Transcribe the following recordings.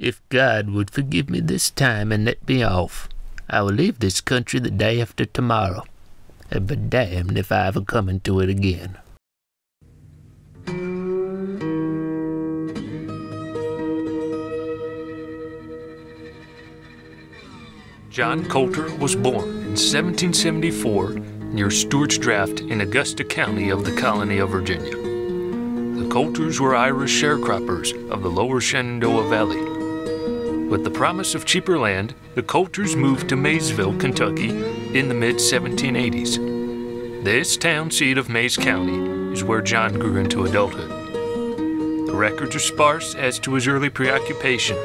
If God would forgive me this time and let me off, I will leave this country the day after tomorrow, and be damned if I ever come into it again. John Colter was born in 1774 near Stewart's Draft in Augusta County of the colony of Virginia. The Colters were Irish sharecroppers of the lower Shenandoah Valley. With the promise of cheaper land, the Colters moved to Maysville, Kentucky in the mid-1780s. This town seat of Mays County is where John grew into adulthood. The records are sparse as to his early preoccupation,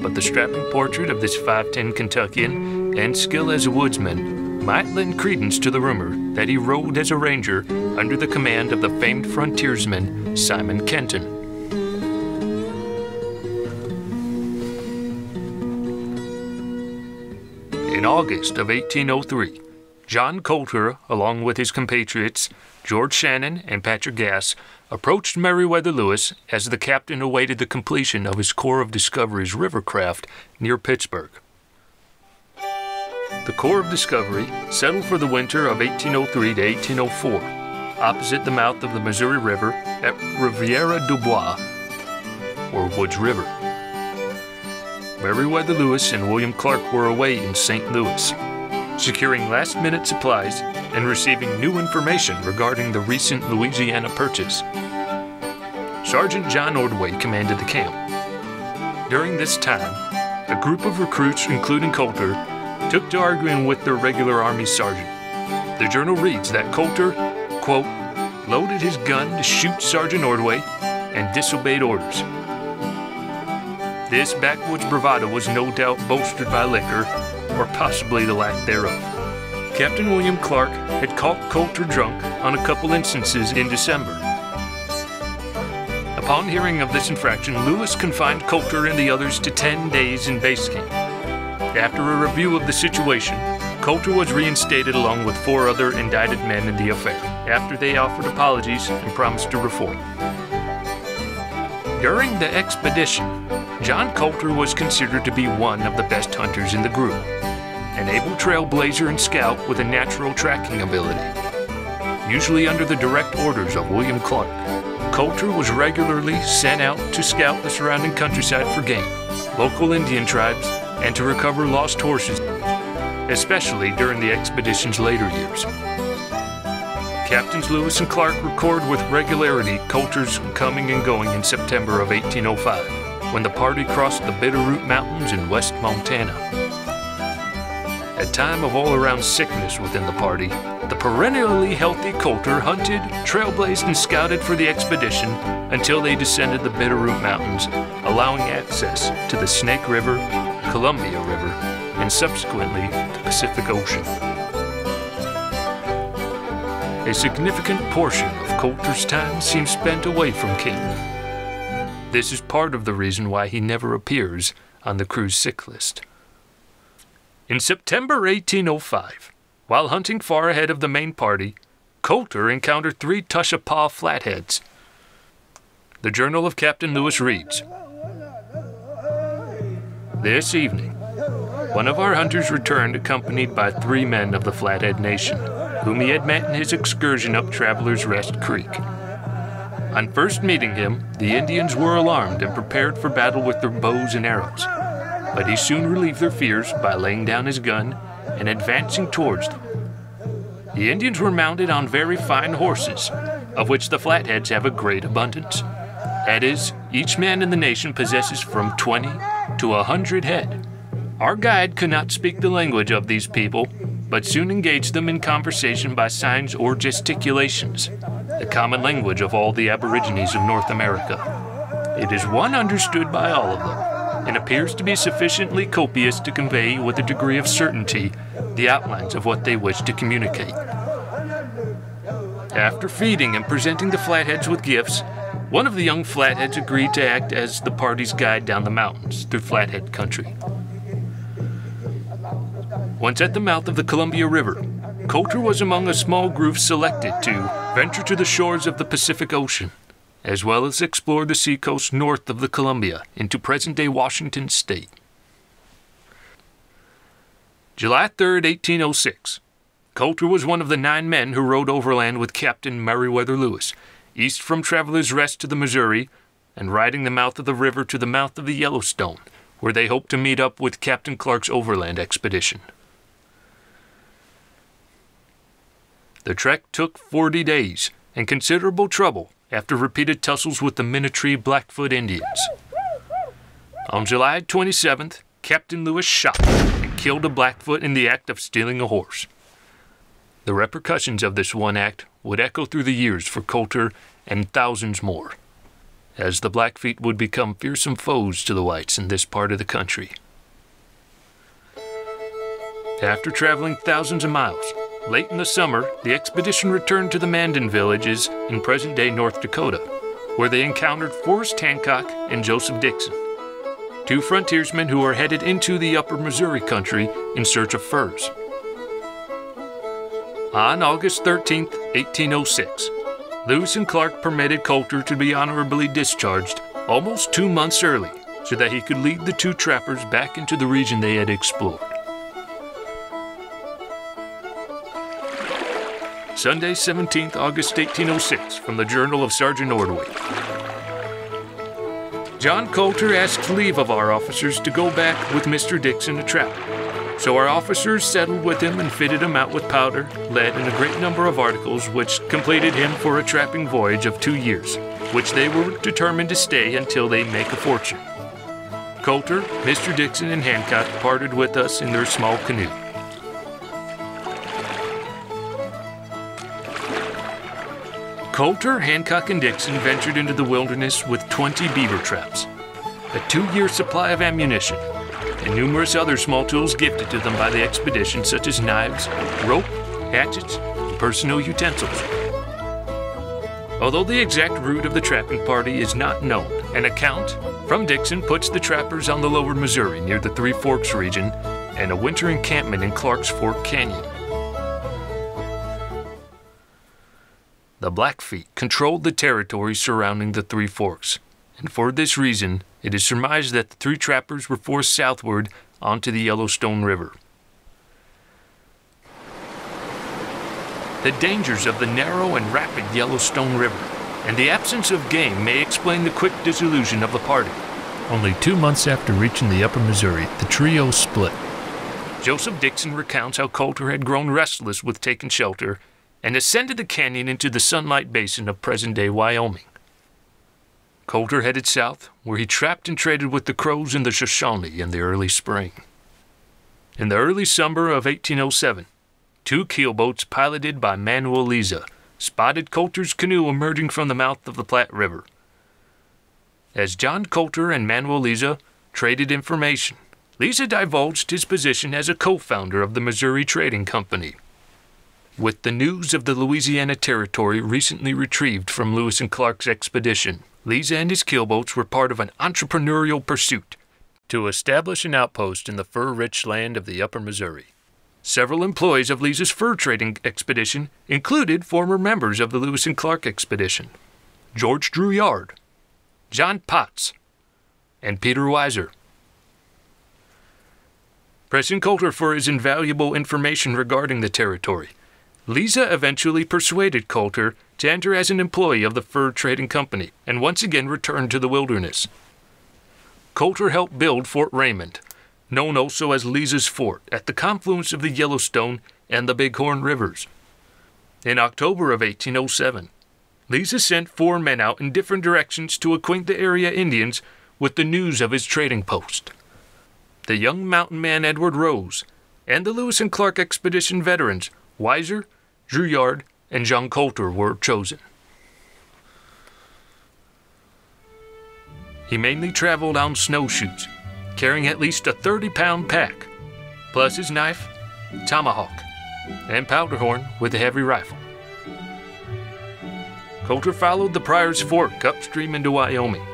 but the strapping portrait of this 5'10" Kentuckian and skill as a woodsman might lend credence to the rumor that he rode as a ranger under the command of the famed frontiersman Simon Kenton. In August of 1803, John Colter, along with his compatriots George Shannon and Patrick Gass, approached Meriwether Lewis as the captain awaited the completion of his Corps of Discovery's rivercraft near Pittsburgh. The Corps of Discovery settled for the winter of 1803 to 1804, opposite the mouth of the Missouri River at Riviera du Bois, or Woods River. Meriwether Lewis and William Clark were away in St. Louis, securing last-minute supplies and receiving new information regarding the recent Louisiana Purchase. Sergeant John Ordway commanded the camp. During this time, a group of recruits, including Colter, took to arguing with their regular Army sergeant. The journal reads that Colter, quote, loaded his gun to shoot Sergeant Ordway and disobeyed orders. This backwoods bravado was no doubt bolstered by liquor, or possibly the lack thereof. Captain William Clark had caught Colter drunk on a couple instances in December. Upon hearing of this infraction, Lewis confined Colter and the others to 10 days in base camp. After a review of the situation, Colter was reinstated along with 4 other indicted men in the affair, after they offered apologies and promised to reform. During the expedition, John Colter was considered to be one of the best hunters in the group, an able trailblazer and scout with a natural tracking ability. Usually under the direct orders of William Clark, Colter was regularly sent out to scout the surrounding countryside for game, local Indian tribes, and to recover lost horses, especially during the expedition's later years. Captains Lewis and Clark record with regularity Colter's coming and going in September of 1805. When the party crossed the Bitterroot Mountains in West Montana. A time of all-around sickness within the party, the perennially healthy Colter hunted, trailblazed, and scouted for the expedition until they descended the Bitterroot Mountains, allowing access to the Snake River, Columbia River, and subsequently the Pacific Ocean. A significant portion of Colter's time seems spent away from camp. This is part of the reason why he never appears on the crew's sick list. In September 1805, while hunting far ahead of the main party, Colter encountered 3 Tushapaw Flatheads. The journal of Captain Lewis reads, this evening, one of our hunters returned accompanied by 3 men of the Flathead Nation, whom he had met in his excursion up Traveler's Rest Creek. On first meeting him, the Indians were alarmed and prepared for battle with their bows and arrows, but he soon relieved their fears by laying down his gun and advancing towards them. The Indians were mounted on very fine horses, of which the Flatheads have a great abundance. That is, each man in the nation possesses from 20 to 100 head. Our guide could not speak the language of these people, but soon engaged them in conversation by signs or gesticulations, the common language of all the Aborigines of North America. It is one understood by all of them, and appears to be sufficiently copious to convey with a degree of certainty the outlines of what they wish to communicate. After feeding and presenting the Flatheads with gifts, one of the young Flatheads agreed to act as the party's guide down the mountains through Flathead country. Once at the mouth of the Columbia River, Colter was among a small group selected to venture to the shores of the Pacific Ocean, as well as explore the seacoast north of the Columbia into present-day Washington State. July 3, 1806. Colter was one of the 9 men who rode overland with Captain Meriwether Lewis, east from Traveler's Rest to the Missouri, and riding the mouth of the river to the mouth of the Yellowstone, where they hoped to meet up with Captain Clark's overland expedition. The trek took 40 days, and considerable trouble after repeated tussles with the Minnetree Blackfoot Indians. On July 27th, Captain Lewis shot and killed a Blackfoot in the act of stealing a horse. The repercussions of this one act would echo through the years for Colter and thousands more, as the Blackfeet would become fearsome foes to the whites in this part of the country. After traveling thousands of miles, late in the summer, the expedition returned to the Mandan villages in present-day North Dakota, where they encountered Forrest Hancock and Joseph Dixon, 2 frontiersmen who were headed into the upper Missouri country in search of furs. On August 13, 1806, Lewis and Clark permitted Colter to be honorably discharged almost 2 months early so that he could lead the 2 trappers back into the region they had explored. Sunday, 17th August 1806, from the Journal of Sergeant Ordway. John Colter asked leave of our officers to go back with Mr. Dixon to trap. So our officers settled with him and fitted him out with powder, lead, and a great number of articles, which completed him for a trapping voyage of 2 years, which they were determined to stay until they make a fortune. Colter, Mr. Dixon, and Hancock parted with us in their small canoe. Colter, Hancock, and Dixon ventured into the wilderness with 20 beaver traps, a 2-year supply of ammunition, and numerous other small tools gifted to them by the expedition, such as knives, rope, hatchets, and personal utensils. Although the exact route of the trapping party is not known, an account from Dixon puts the trappers on the lower Missouri near the Three Forks region and a winter encampment in Clark's Fork Canyon. The Blackfeet controlled the territory surrounding the Three Forks, and for this reason, it is surmised that the 3 trappers were forced southward onto the Yellowstone River. The dangers of the narrow and rapid Yellowstone River and the absence of game may explain the quick dissolution of the party. Only 2 months after reaching the upper Missouri, the trio split. Joseph Dixon recounts how Colter had grown restless with taking shelter and ascended the canyon into the Sunlight Basin of present-day Wyoming. Colter headed south, where he trapped and traded with the Crows and the Shoshone in the early spring. In the early summer of 1807, 2 keelboats piloted by Manuel Lisa spotted Colter's canoe emerging from the mouth of the Platte River. As John Colter and Manuel Lisa traded information, Lisa divulged his position as a co-founder of the Missouri Trading Company. With the news of the Louisiana Territory recently retrieved from Lewis and Clark's expedition, Lisa and his keelboats were part of an entrepreneurial pursuit to establish an outpost in the fur-rich land of the upper Missouri. Several employees of Lisa's fur trading expedition included former members of the Lewis and Clark expedition: George Drouillard, John Potts, and Peter Weiser. Pressing Colter for his invaluable information regarding the territory, Lisa eventually persuaded Colter to enter as an employee of the fur trading company and once again returned to the wilderness. Colter helped build Fort Raymond, known also as Lisa's Fort, at the confluence of the Yellowstone and the Bighorn Rivers. In October of 1807, Lisa sent 4 men out in different directions to acquaint the area Indians with the news of his trading post. The young mountain man Edward Rose and the Lewis and Clark expedition veterans Weiser, Drouillard, and John Colter were chosen. He mainly traveled on snowshoes, carrying at least a 30-pound pack, plus his knife, tomahawk, and powder horn with a heavy rifle. Colter followed the Pryor's Fork upstream into Wyoming,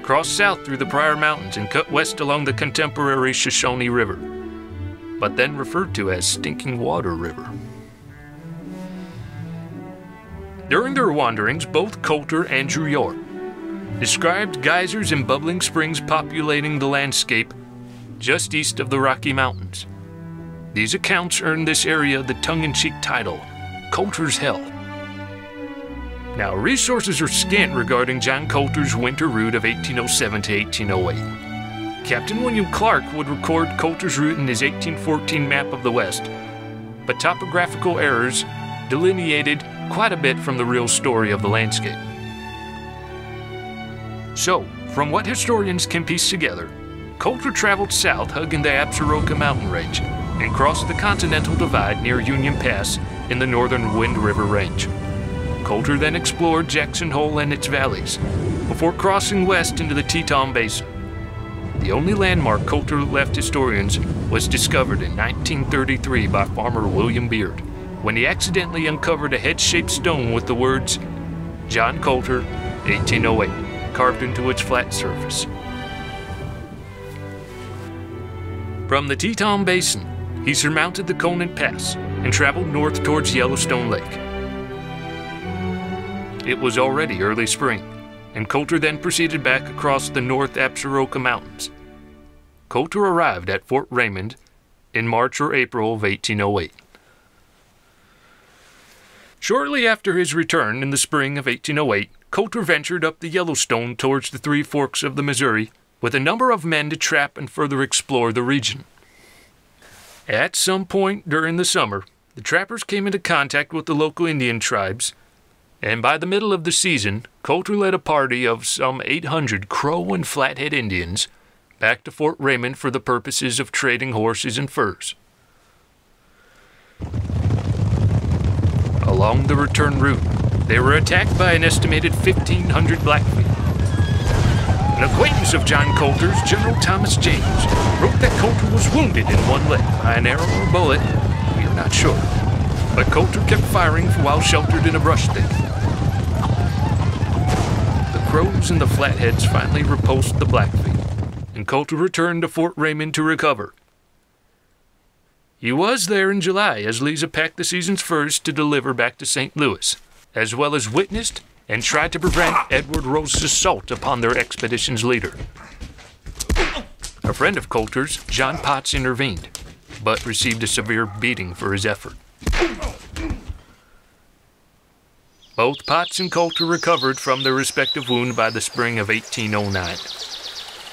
crossed south through the Pryor Mountains, and cut west along the contemporary Shoshone River, but then referred to as Stinking Water River. During their wanderings, both Colter and Drouillard described geysers and bubbling springs populating the landscape just east of the Rocky Mountains. These accounts earned this area the tongue-in-cheek title, Colter's Hell. Now, resources are scant regarding John Colter's winter route of 1807 to 1808. Captain William Clark would record Colter's route in his 1814 map of the West, but topographical errors delineated quite a bit from the real story of the landscape. So, from what historians can piece together, Colter traveled south hugging the Absaroka mountain range and crossed the Continental Divide near Union Pass in the northern Wind River Range. Colter then explored Jackson Hole and its valleys before crossing west into the Teton Basin. The only landmark Colter left historians was discovered in 1933 by farmer William Beard when he accidentally uncovered a head-shaped stone with the words, John Colter, 1808. Carved into its flat surface. From the Teton Basin, he surmounted the Conant Pass and traveled north towards Yellowstone Lake. It was already early spring, and Colter then proceeded back across the North Absaroka Mountains. Colter arrived at Fort Raymond in March or April of 1808. Shortly after his return in the spring of 1808, Colter ventured up the Yellowstone towards the Three Forks of the Missouri with a number of men to trap and further explore the region. At some point during the summer, the trappers came into contact with the local Indian tribes, and by the middle of the season, Colter led a party of some 800 Crow and Flathead Indians back to Fort Raymond for the purposes of trading horses and furs. Along the return route, they were attacked by an estimated 1,500 Blackfoot. An acquaintance of John Colter's, General Thomas James, wrote that Colter was wounded in one leg by an arrow or bullet, we are not sure, but Colter kept firing while sheltered in a brush thicket. The Crows and the Flatheads finally repulsed the Blackfoot, and Colter returned to Fort Raymond to recover. He was there in July as Lisa packed the season's furs to deliver back to St. Louis, as well as witnessed and tried to prevent Edward Rose's assault upon their expedition's leader. A friend of Colter's, John Potts, intervened, but received a severe beating for his effort. Both Potts and Colter recovered from their respective wound by the spring of 1809,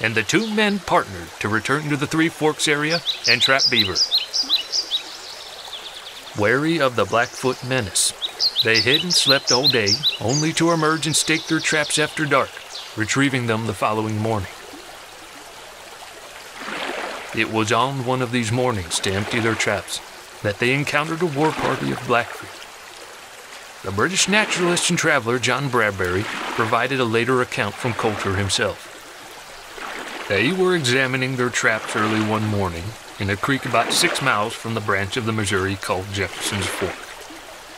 and the two men partnered to return to the Three Forks area and trap beaver. Wary of the Blackfoot menace, they hid and slept all day, only to emerge and stake their traps after dark, retrieving them the following morning. It was on one of these mornings to empty their traps that they encountered a war party of Blackfoot. The British naturalist and traveler John Bradbury provided a later account from Colter himself. They were examining their traps early one morning in a creek about 6 miles from the branch of the Missouri called Jefferson's Fork,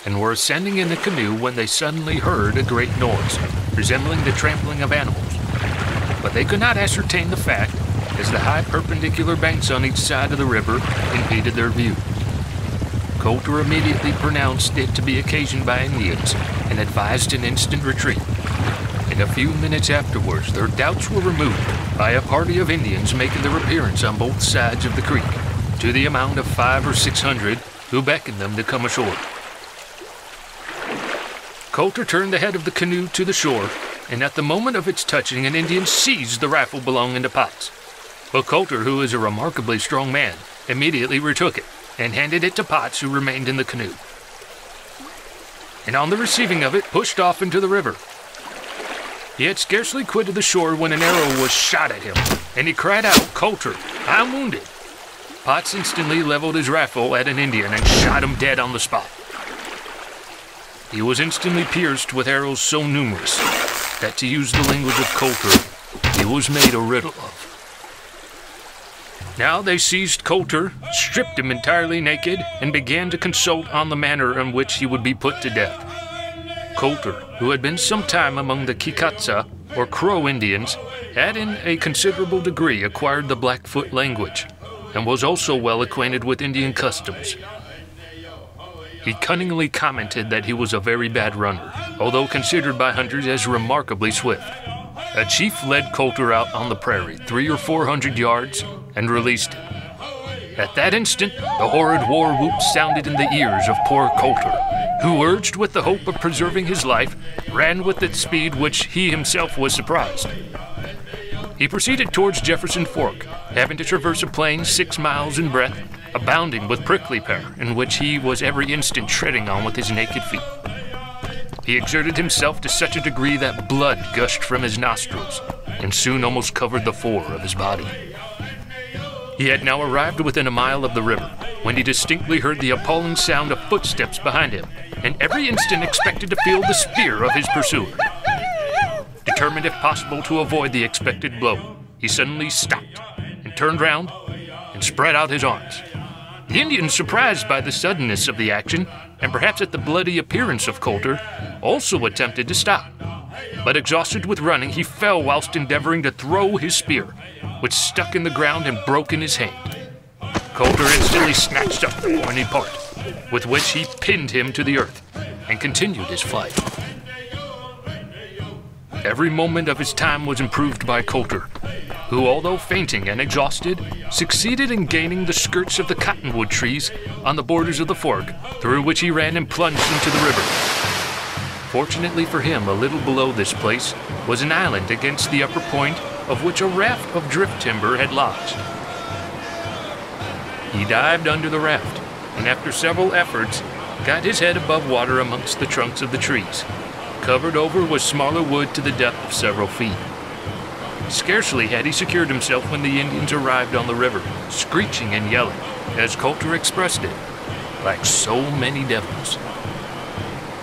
and were ascending in the canoe when they suddenly heard a great noise, resembling the trampling of animals. But they could not ascertain the fact, as the high perpendicular banks on each side of the river impeded their view. Colter immediately pronounced it to be occasioned by Indians, and advised an instant retreat. And a few minutes afterwards, their doubts were removed by a party of Indians making their appearance on both sides of the creek, to the amount of 500 or 600, who beckoned them to come ashore. Colter turned the head of the canoe to the shore, and at the moment of its touching, an Indian seized the rifle belonging to Potts. But Colter, who is a remarkably strong man, immediately retook it and handed it to Potts, who remained in the canoe, and on the receiving of it, pushed off into the river. He had scarcely quitted the shore when an arrow was shot at him, and he cried out, "Colter, I'm wounded." Potts instantly leveled his rifle at an Indian and shot him dead on the spot. He was instantly pierced with arrows so numerous that, to use the language of Colter, he was made a riddle of. Now they seized Colter, stripped him entirely naked, and began to consult on the manner in which he would be put to death. Colter, who had been some time among the Kikatsa, or Crow Indians, had in a considerable degree acquired the Blackfoot language, and was also well acquainted with Indian customs. He cunningly commented that he was a very bad runner, although considered by hunters as remarkably swift. A chief led Colter out on the prairie 300 or 400 yards and released him. At that instant, the horrid war whoop sounded in the ears of poor Colter, who, urged with the hope of preserving his life, ran with its speed which he himself was surprised. He proceeded towards Jefferson Fork, having to traverse a plain 6 miles in breadth, abounding with prickly pear, in which he was every instant treading on with his naked feet. He exerted himself to such a degree that blood gushed from his nostrils, and soon almost covered the floor of his body. He had now arrived within a mile of the river, when he distinctly heard the appalling sound of footsteps behind him, and every instant expected to feel the spear of his pursuer. Determined, if possible, to avoid the expected blow, he suddenly stopped, and turned round, and spread out his arms. The Indian, surprised by the suddenness of the action, and perhaps at the bloody appearance of Colter, also attempted to stop. But exhausted with running, he fell whilst endeavoring to throw his spear, which stuck in the ground and broke in his hand. Colter instantly snatched up the pointed part, with which he pinned him to the earth, and continued his flight. Every moment of his time was improved by Colter, who, although fainting and exhausted, succeeded in gaining the skirts of the cottonwood trees on the borders of the fork, through which he ran and plunged into the river. Fortunately for him, a little below this place was an island against the upper point of which a raft of drift timber had lodged. He dived under the raft, and after several efforts, got his head above water amongst the trunks of the trees, covered over with smaller wood to the depth of several feet. Scarcely had he secured himself when the Indians arrived on the river, screeching and yelling, as Colter expressed it, like so many devils.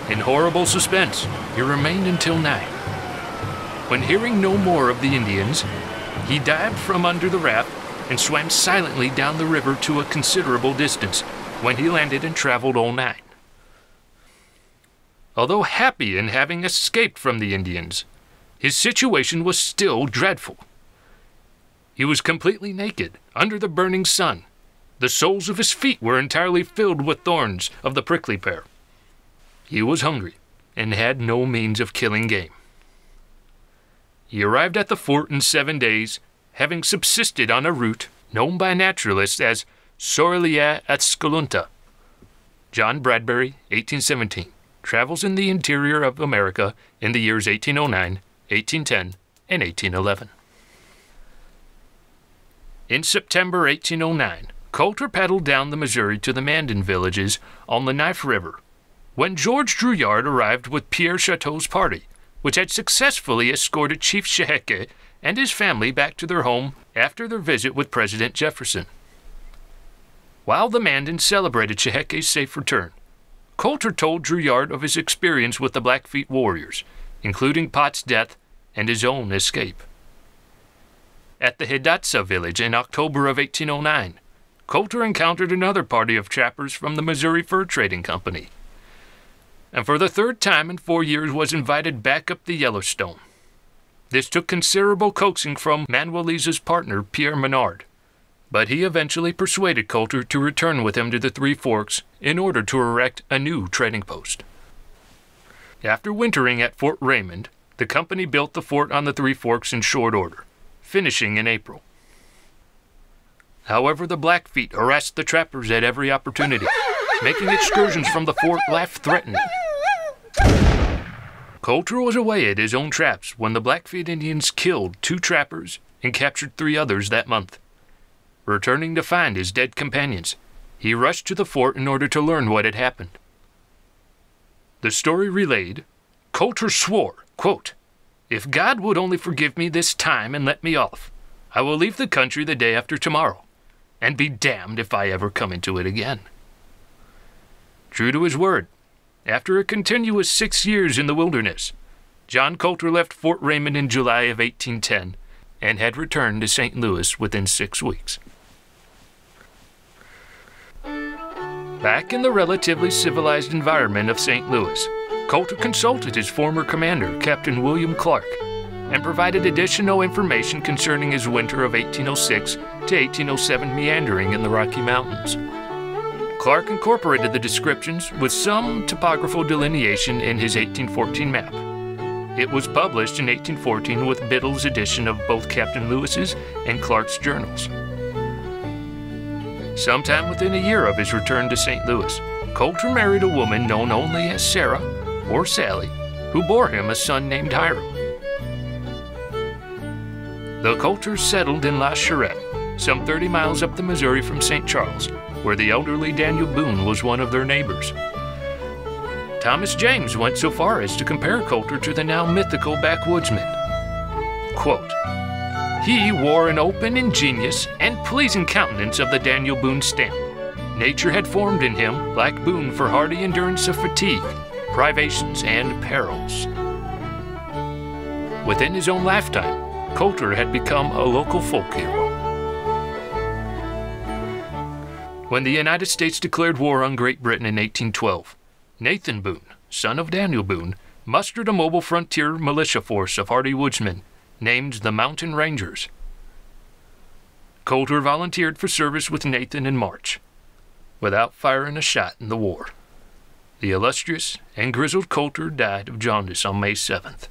In horrible suspense, he remained until night, when, hearing no more of the Indians, he dived from under the raft and swam silently down the river to a considerable distance, when he landed and traveled all night. Although happy in having escaped from the Indians, his situation was still dreadful. He was completely naked, under the burning sun. The soles of his feet were entirely filled with thorns of the prickly pear. He was hungry, and had no means of killing game. He arrived at the fort in 7 days, having subsisted on a root known by naturalists as Sorelia atsculenta. John Bradbury, 1817. Travels in the Interior of America in the years 1809, 1810, and 1811. In September 1809, Colter paddled down the Missouri to the Mandan villages on the Knife River, when George Drouillard arrived with Pierre Chateau's party, which had successfully escorted Chief Sheheke and his family back to their home after their visit with President Jefferson. While the Mandans celebrated Sheheke's safe return, Colter told Drouillard of his experience with the Blackfeet warriors, including Potts' death and his own escape. At the Hidatsa village in October of 1809, Colter encountered another party of trappers from the Missouri Fur Trading Company, and for the third time in 4 years was invited back up the Yellowstone. This took considerable coaxing from Manuel Lisa's partner, Pierre Menard, but he eventually persuaded Colter to return with him to the Three Forks in order to erect a new trading post. After wintering at Fort Raymond, the company built the fort on the Three Forks in short order, finishing in April. However, the Blackfeet harassed the trappers at every opportunity, making excursions from the fort life-threatening. Colter was away at his own traps when the Blackfeet Indians killed 2 trappers and captured 3 others that month. Returning to find his dead companions, he rushed to the fort in order to learn what had happened. The story relayed, Colter swore, quote, "If God would only forgive me this time and let me off, I will leave the country the day after tomorrow, and be damned if I ever come into it again." True to his word, after a continuous 6 years in the wilderness, John Colter left Fort Raymond in July of 1810, and had returned to St. Louis within 6 weeks. Back in the relatively civilized environment of St. Louis, Colter consulted his former commander, Captain William Clark, and provided additional information concerning his winter of 1806 to 1807 meandering in the Rocky Mountains. Clark incorporated the descriptions with some topographical delineation in his 1814 map. It was published in 1814 with Biddle's edition of both Captain Lewis's and Clark's journals. Sometime within a year of his return to St. Louis, Colter married a woman known only as Sarah, or Sally, who bore him a son named Hiram. The Colters settled in La Charette, some 30 miles up the Missouri from St. Charles, where the elderly Daniel Boone was one of their neighbors. Thomas James went so far as to compare Colter to the now mythical backwoodsman. Quote, "He wore an open, ingenious, and pleasing countenance of the Daniel Boone stamp. Nature had formed in him, like Boone, for hardy endurance of fatigue, privations, and perils." Within his own lifetime, Colter had become a local folk hero. When the United States declared war on Great Britain in 1812, Nathan Boone, son of Daniel Boone, mustered a mobile frontier militia force of hardy woodsmen named the Mountain Rangers. Colter volunteered for service with Nathan in March, without firing a shot in the war. The illustrious and grizzled Colter died of jaundice on May 7th.